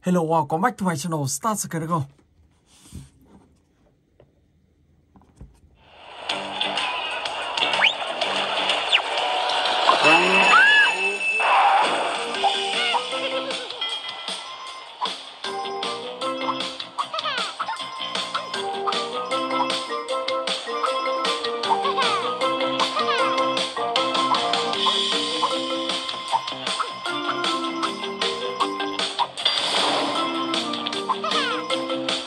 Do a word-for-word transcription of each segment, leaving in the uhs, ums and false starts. Hello, welcome back to my channel, Star Skydog. Thank you.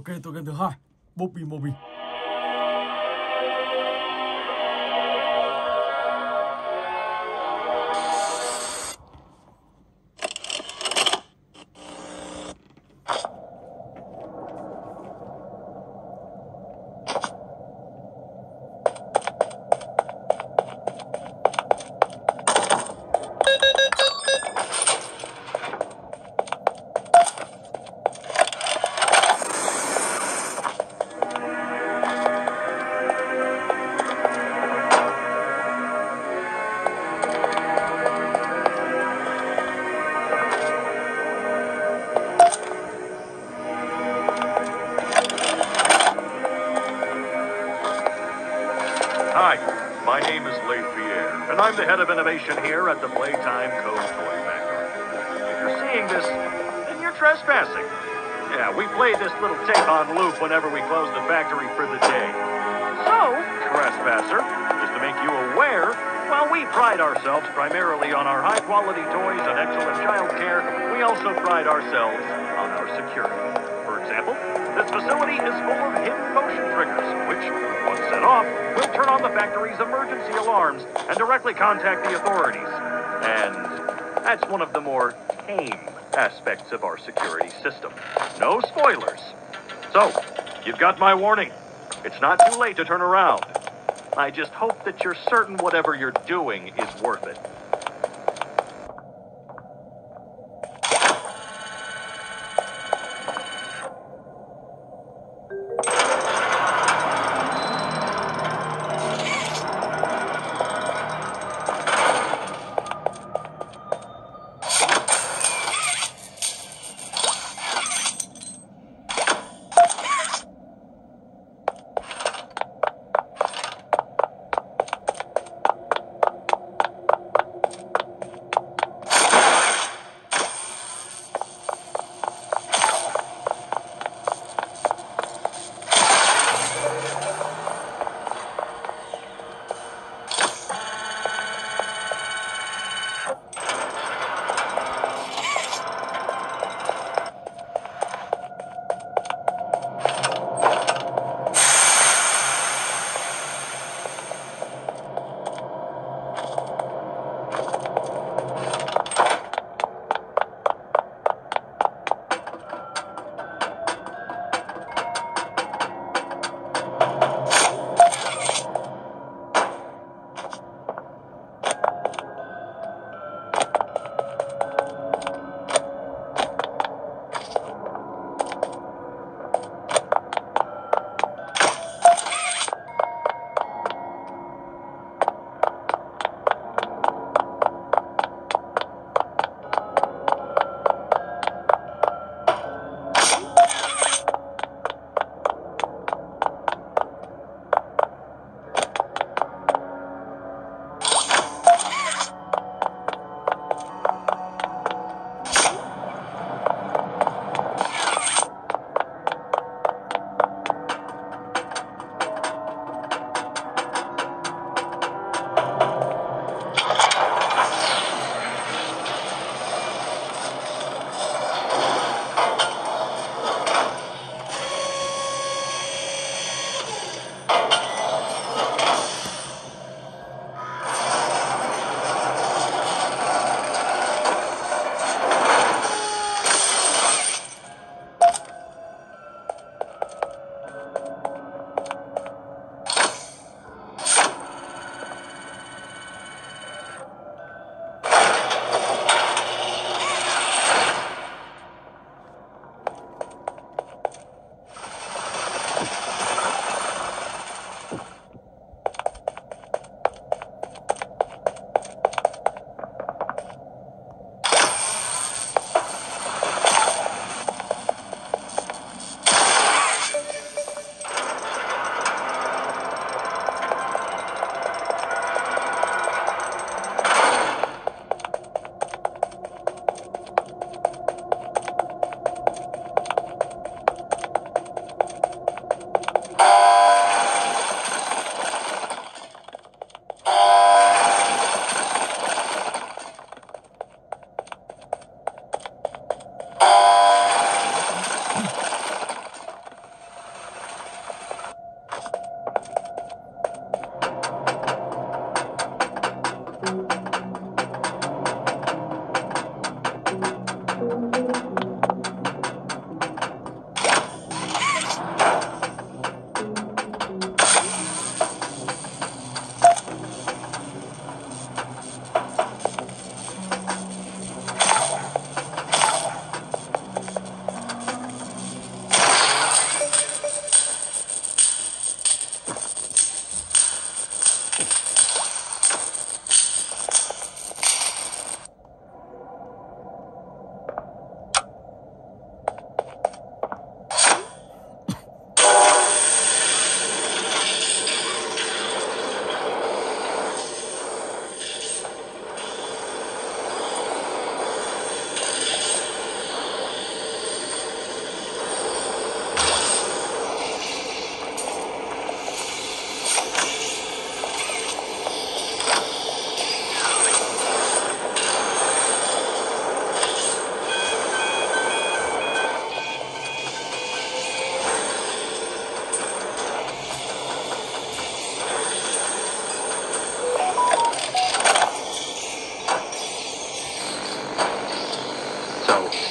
Ok, tựa game thứ hai, Poppy Poppy. I'm the head of innovation here at the Playtime Co. Toy Factory. If you're seeing this, then you're trespassing. Yeah, we play this little tape on loop whenever we close the factory for the day. So, trespasser, just to make you aware, while we pride ourselves primarily on our high-quality toys and excellent child care, we also pride ourselves on our security. For example, this facility is full of hidden motion triggers, which, once set off, will turn on the factory's emergency alarms and directly contact the authorities. And that's one of the more tame aspects of our security system. No spoilers. So, you've got my warning. It's not too late to turn around. I just hope that you're certain whatever you're doing is worth it.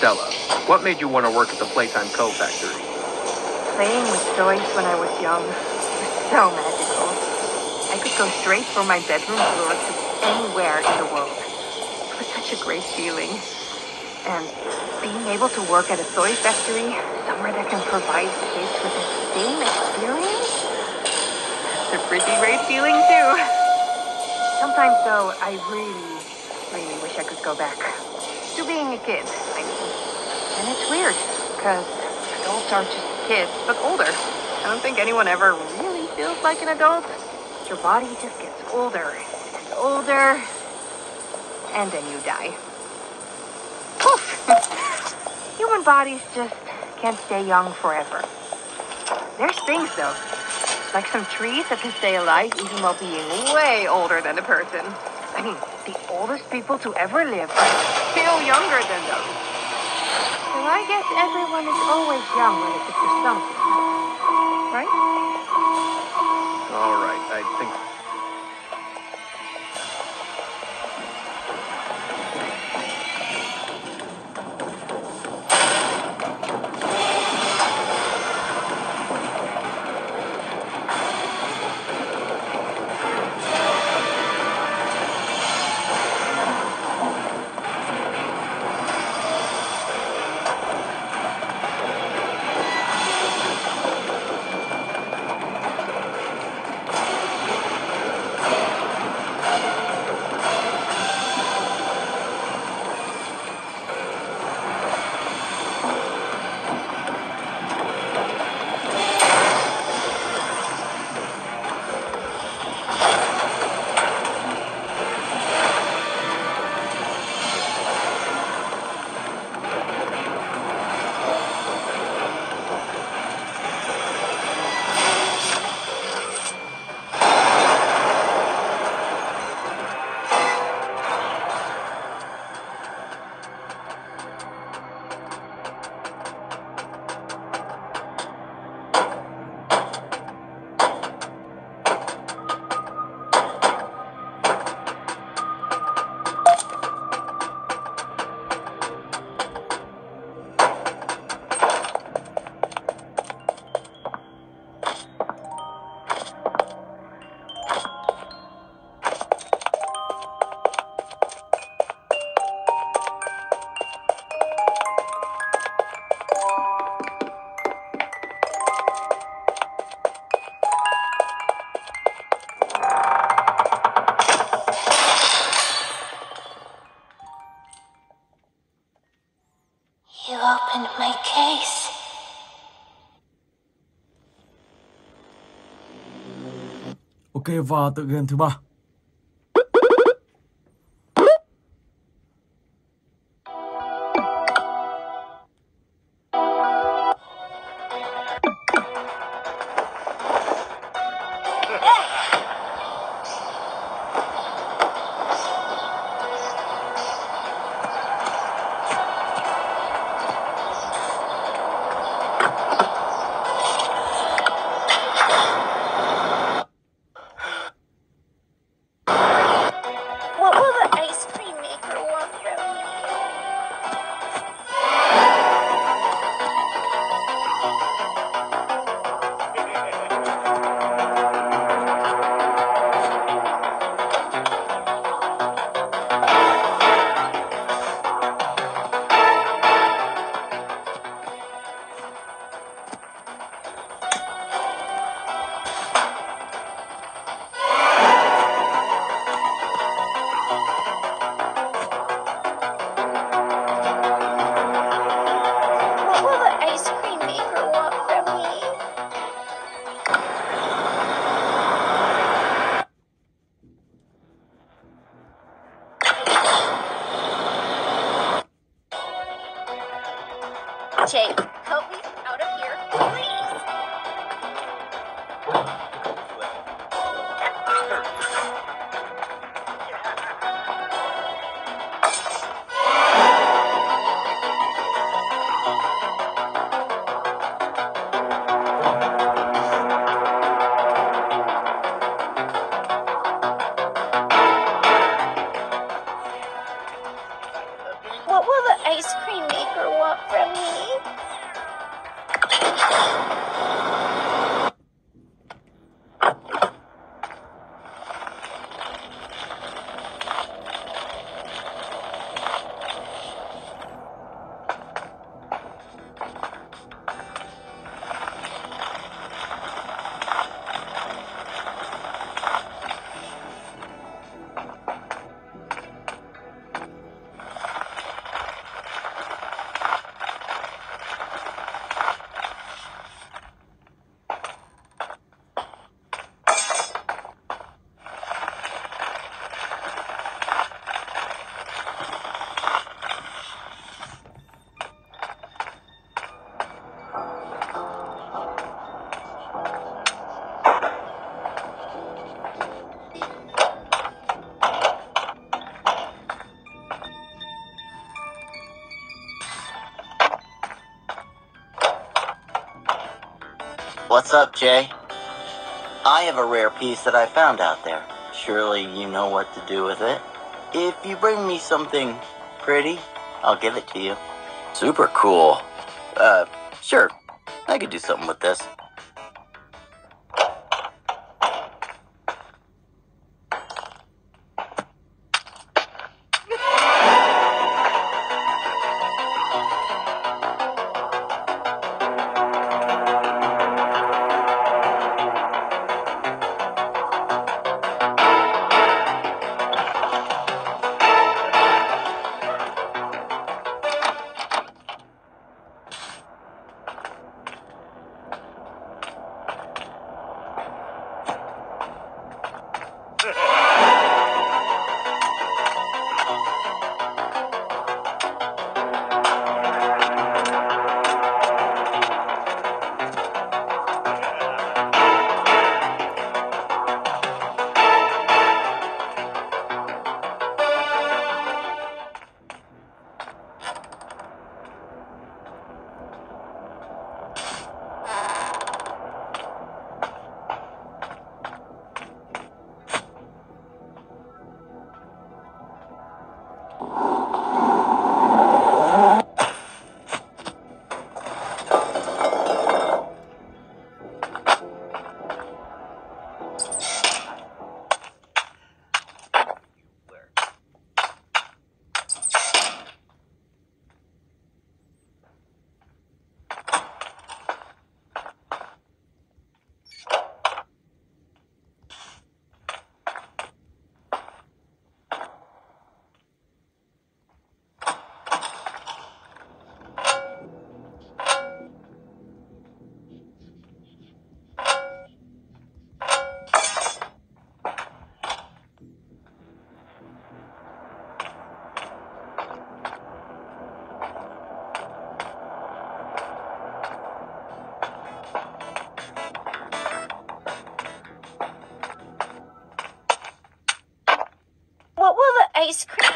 Stella, what made you want to work at the Playtime Co. factory? Playing with toys when I was young was so magical. I could go straight from my bedroom floor to anywhere in the world. It was such a great feeling. And being able to work at a toy factory, somewhere that can provide kids with the same experience, that's a pretty great feeling too. Sometimes though, I really, really wish I could go back to being a kid. I mean, and it's weird, because adults aren't just kids, but older. I don't think anyone ever really feels like an adult. Your body just gets older and older, and then you die. Poof! Human bodies just can't stay young forever. There's things though, like some trees that can stay alive even while being way older than a person. I mean, the oldest people to ever live are still younger than those. So I guess everyone is always young when it's for something, right? All right, I think... Ok, vào tựa game thứ ba. Jake, help me out of here, please. What will the ice cream maker want? What's up, Jay? I have a rare piece that I found out there. Surely you know what to do with it. If you bring me something pretty, I'll give it to you. Super cool. Uh, sure. I could do something with this. Ice cream.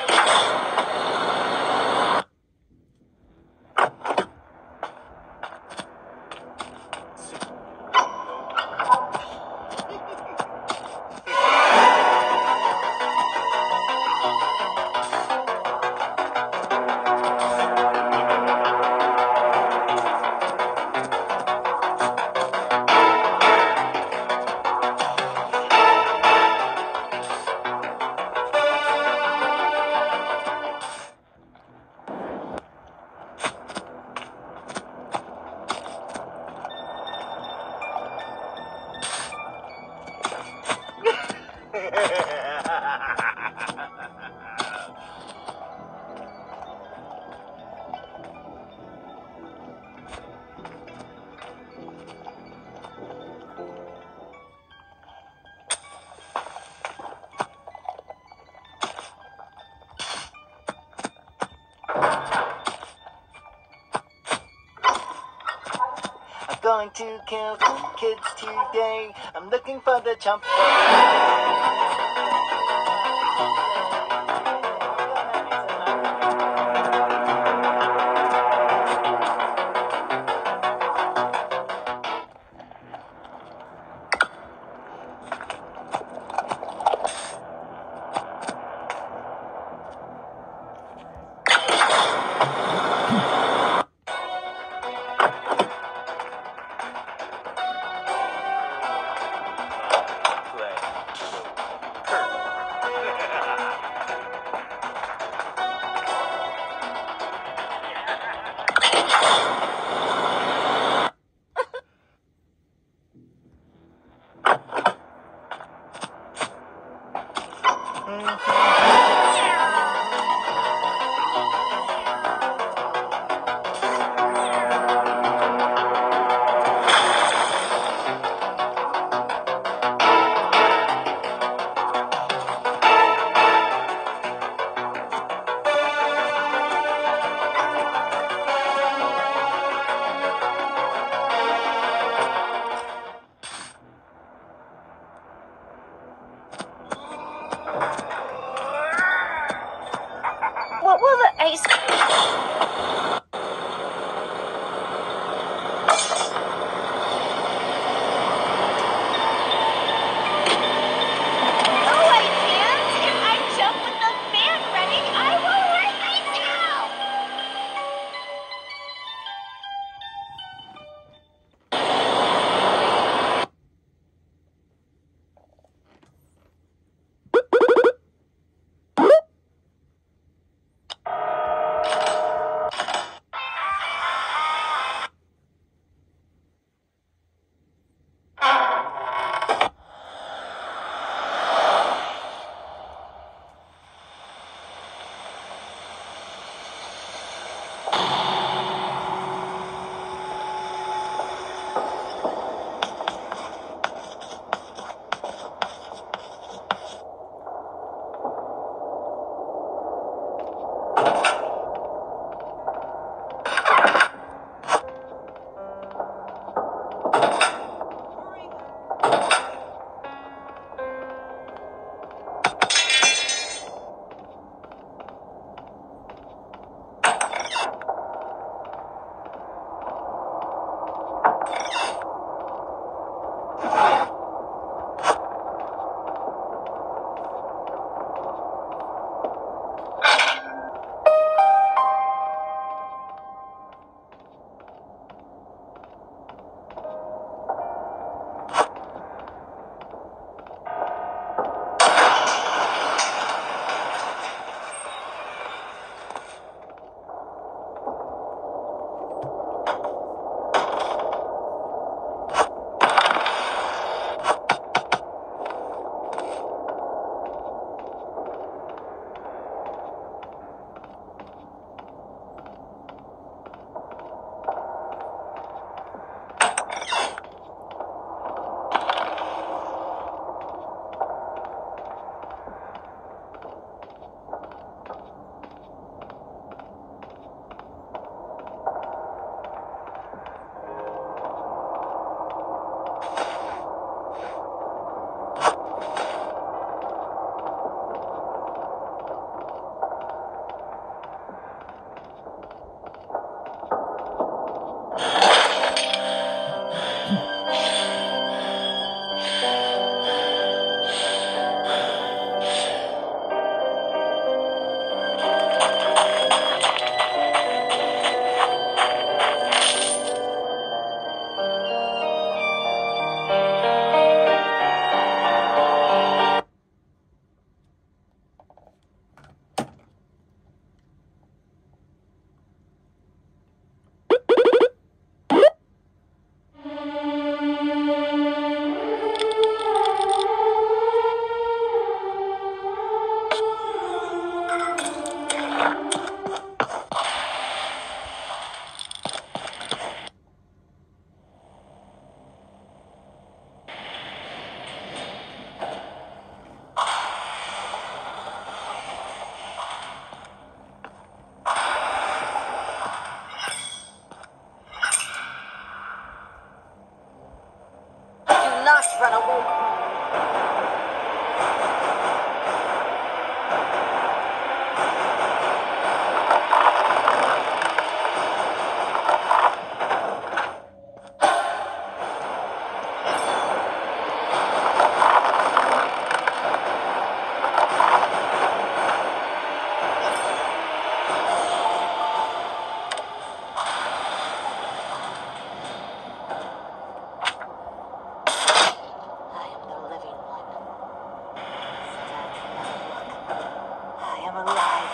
I'm going to kill some kids today. I'm looking for the chump.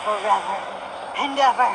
Forever and ever.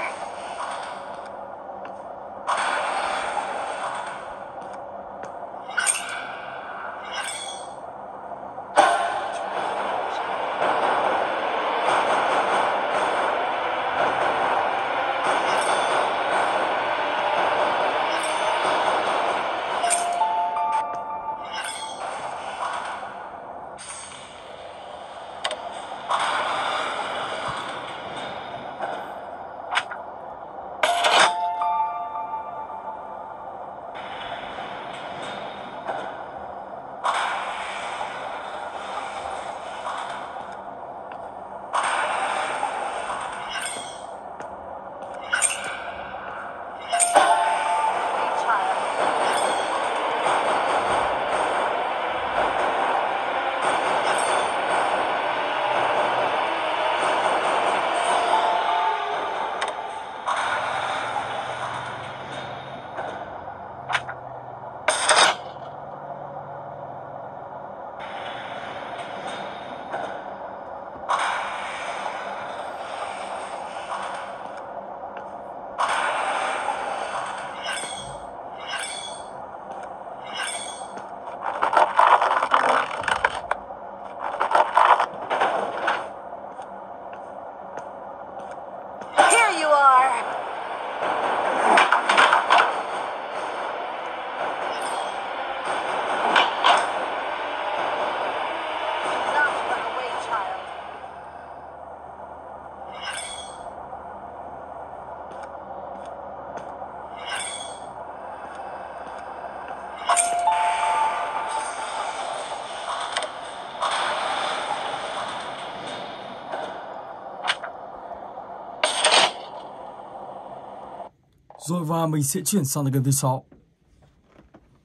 Rồi và mình sẽ chuyển sang gần thứ sáu.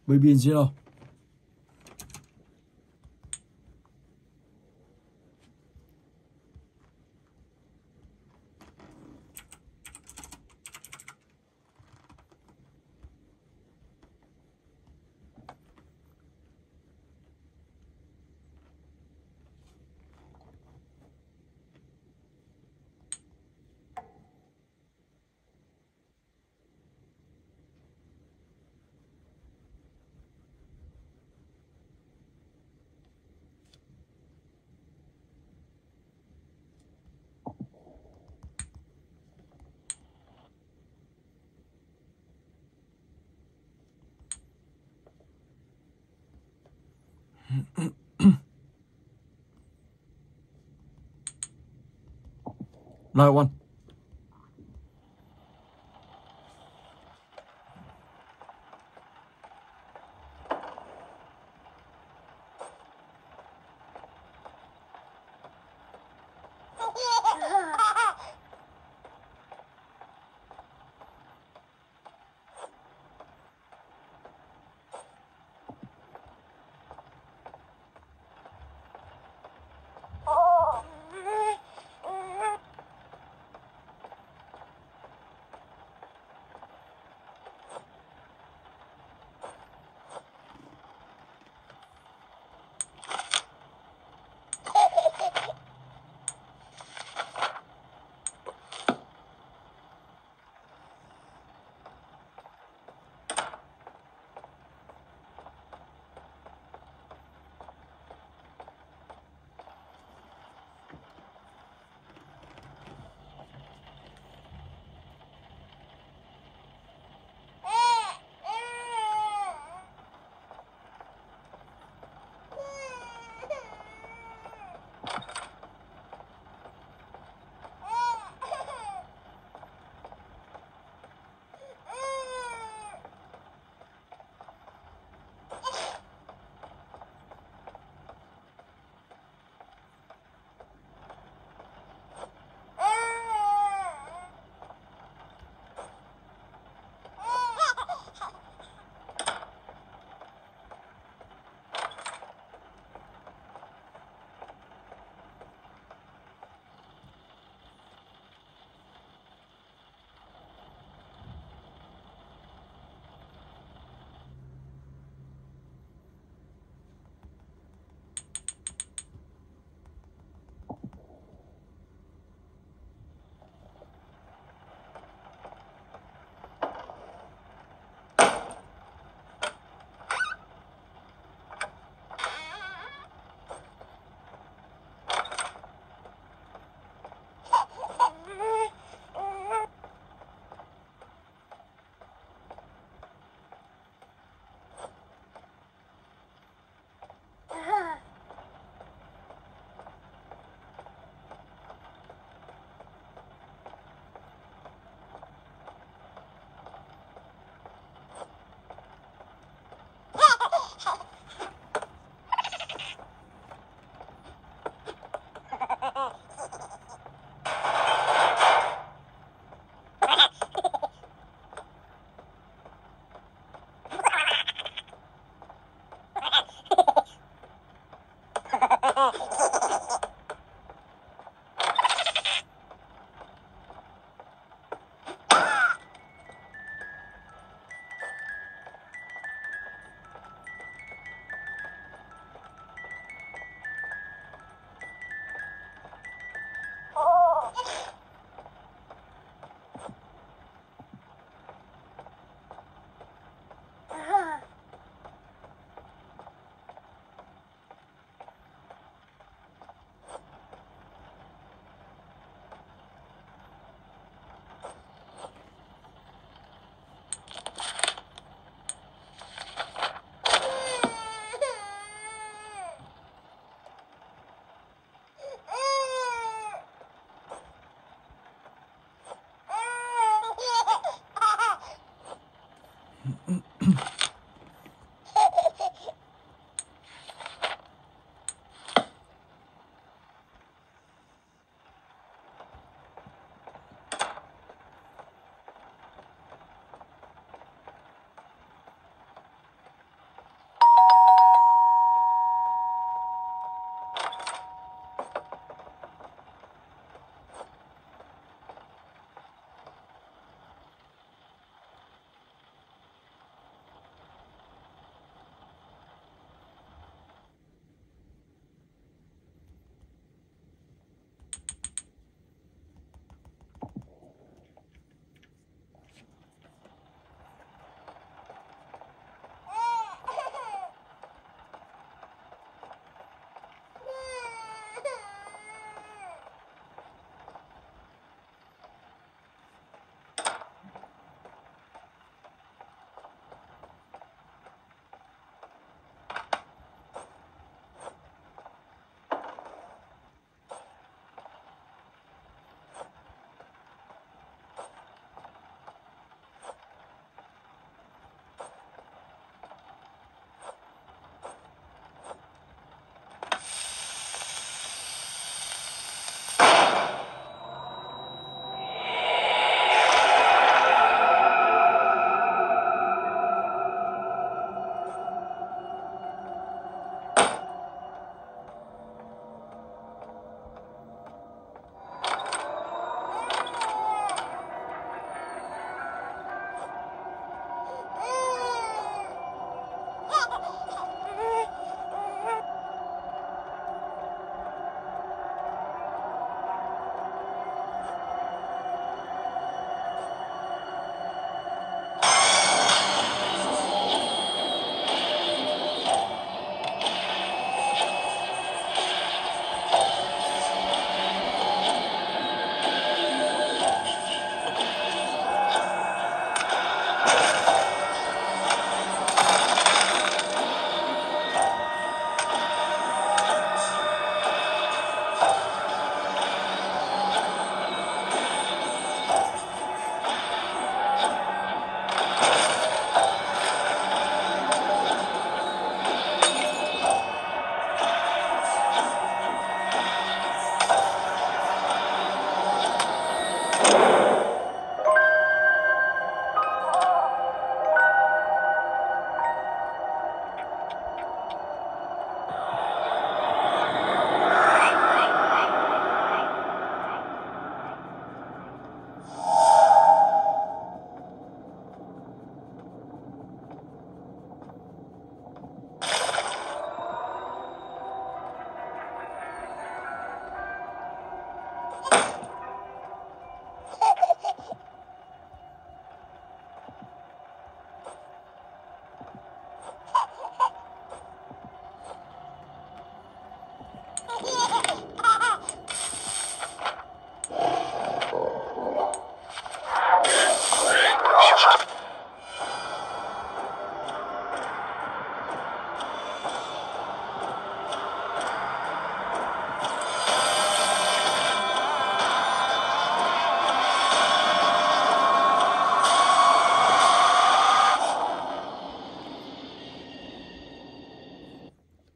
Baby in general. No one.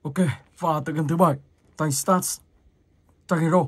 Ok, và tự game thứ bảy, Time Starts, Time Hero.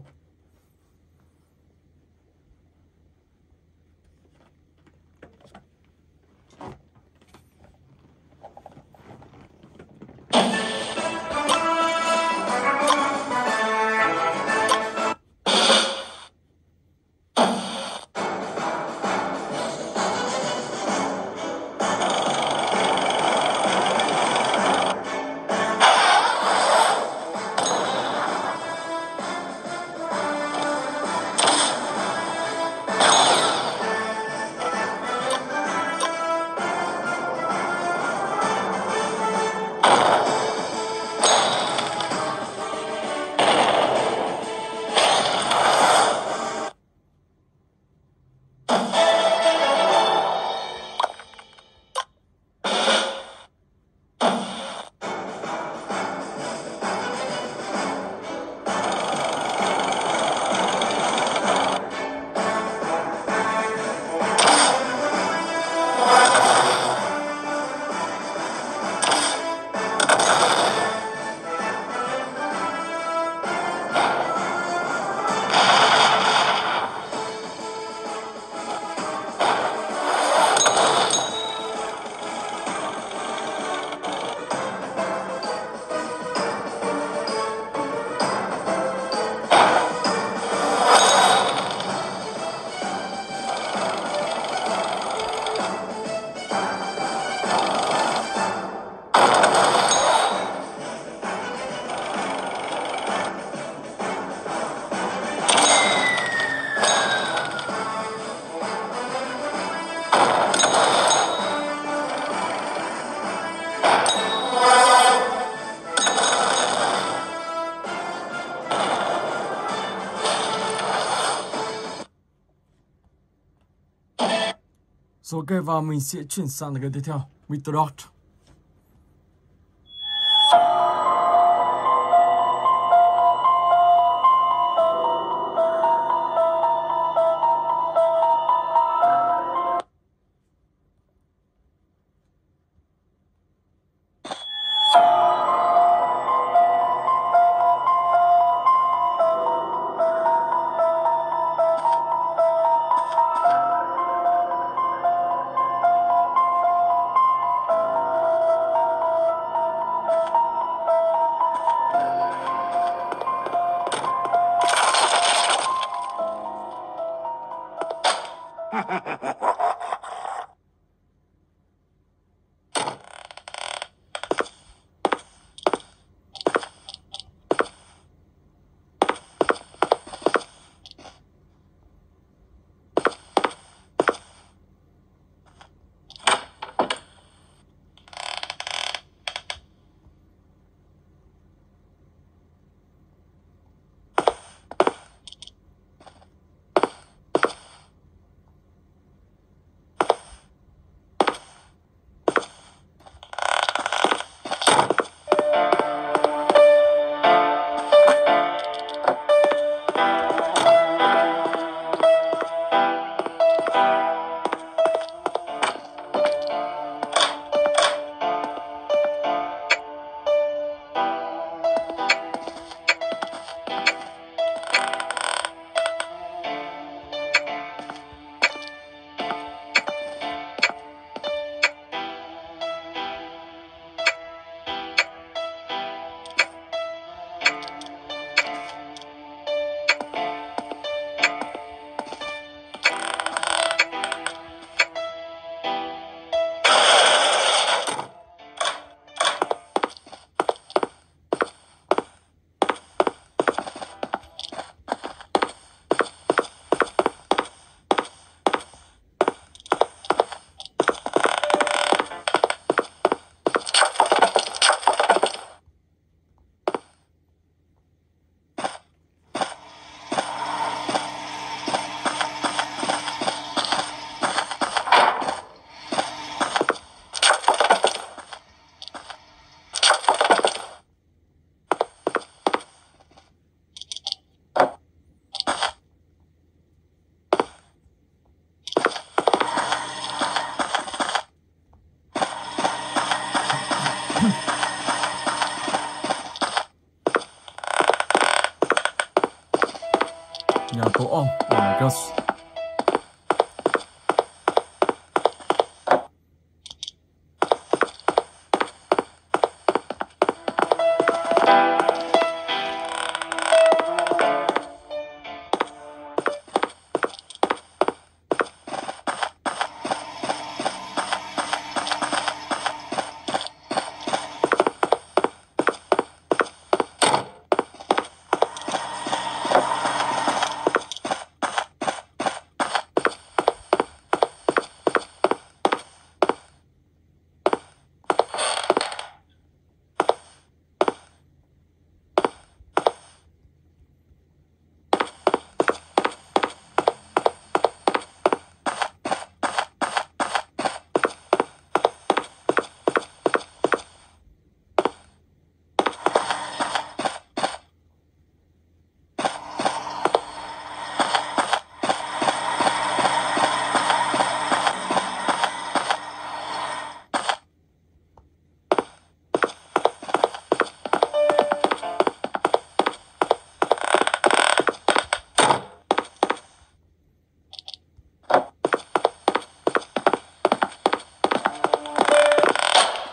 Rồi ok, và mình sẽ chuyển sang cái tiếp theo, mister Dog. circle. Oh, oh my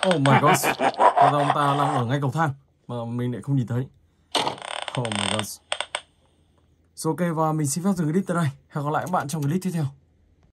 Oh my gosh, và ông ta đang ở ngay cầu thang mà mình lại không nhìn thấy. Oh my gosh. So ok, và mình xin phép dừng clip tại đây. Hẹn gặp lại các bạn trong clip tiếp theo.